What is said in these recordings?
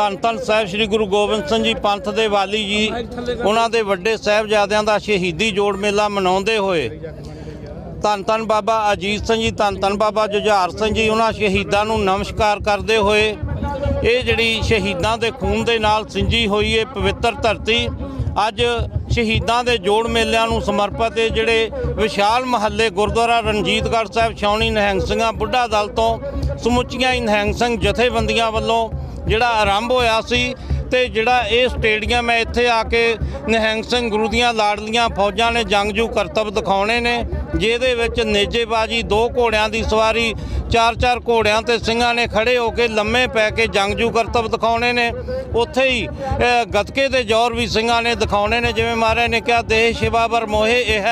धन धन साहब श्री गुरु गोबिंद सिंह जी पंथ के वाली जी उन्होंने वड्डे साहिबजादियां का शहीदी जोड़ मेला मनाते हुए धन धन बाबा अजीत सिंह जी धन धन बाबा जुझार सिंह जी उन्होंने शहीदों को नमस्कार करते हुए ये जी शहीदों के खून के नाल सिंजी हुई है पवित्र धरती अज शहीदों के जोड़ मेलों को समर्पित है जोड़े विशाल महल्ले गुरद्वारा रणजीतगढ़ साहिब श्रोमणी निहंग सिंह बुड्ढा दल तो समुचिया ही निहंग सिंह जथेबंदियां वालों जोड़ा आरंभ होया सी ते जिहड़ा ये स्टेडियम है इत्थे आके निहंग सिंह गुरु दियां लाडलियां फौजां ने जंगजू करतब दिखाने ने जिहदे विच नेजेबाजी दो घोड़ियां दी सवारी चार चार घोड़ियां ते सिंघां ने खड़े होके लम्मे पै के जंगजू करतब दिखाने ने उत्थे ही गतके दे जोर भी सिंघां ने दिखाने ने जिवें महाराज ने कहा देह शिवा वर मोहे इह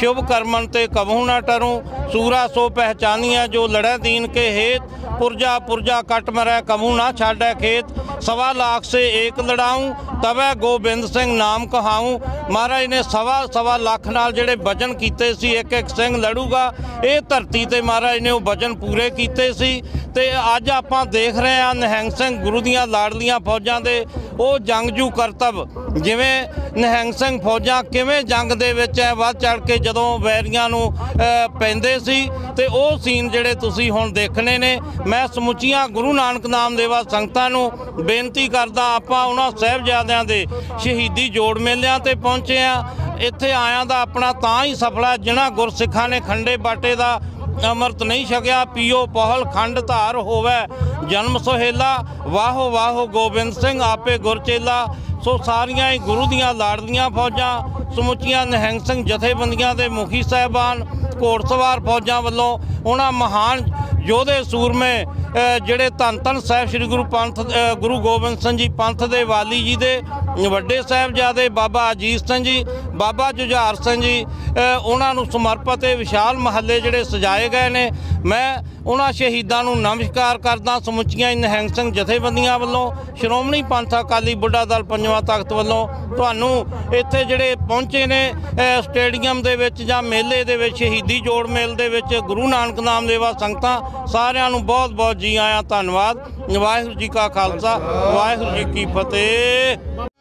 शुभ कर्मन ते कबहू ना टरू सूरा सो पहचानिया जो लड़ै दीन के हेत पुरजा पुरजा कट मरै कबहू ना छाड़ै खेत सवा लाख से एक लड़ाऊं तवै गोबिंद सिंह नाम कहाऊं। महाराज ने सवा सवा लाख नाल जिहड़े वजन कीते सी एक एक सिंह लड़ूगा ये धरती ते महाराज ने वो वजन पूरे कीते सी ते अज आपां देख रहे हैं निहंग सिंह गुरु दियां लाडलियां फौजां दे वो जंगजू करतब जिवें निहंग सिंह फौजां किवें जंग दे विच वध चढ़ के जदों वैरियां नूं पैंदे सी ते ओह सीन जिहड़े तुसीं हुण देखने ने। मैं समुचिया गुरु नानक नामदेवा संगतां नूं बेनती करदा आपां उन्हां साहिबजादियां दे शहीदी जोड़ मेलियां ते पहुंचे आ इत्थे आयां दा अपना तां ही सफला जिन्हां गुरसिखां ने खंडे बाटे दा अमृत नहीं छकिया पीओ पहल खंड धार होवै जन्म सोहेला वाहो वाहो गोबिंद सिंह आपे गुरचेला। सो सारियां ही गुरु दियां लाडलियां फौजां समुचिया निहंग सिंह जथेबंदियां दे मुखी साहिबान घोड़सवार फौजां वल्लों उन्हां महान योधे सूरमे जिहड़े धन धन साहिब श्री गुरु पंथ गुरु गोबिंद सिंह जी पंथ दे वाली जी दे वड्डे साहिबजादे बाबा अजीत सिंह जी बाबा जुझार सिंह जी उन्होंने समर्पित विशाल महल्ले जिहड़े सजाए गए ने। मैं उन्हां शहीदों को नमस्कार करदा समुचिया निहंग सिंह जथेबंदियां वल्लों श्रोमणी पंथ अकाली बुड्ढा दल पंजवां तख्त वल्लों तुहानू इत्थे जिहड़े पहुंचे ने स्टेडियम दे विच जां मेले दे विच शहीदी जोड़ मेल दे विच गुरु नानक नामदेवा संगतां सारिआं नू बहुत बहुत जी आया धन्नवाद। वाहिगुरू जी का खालसा वाहिगुरू जी की फतेह।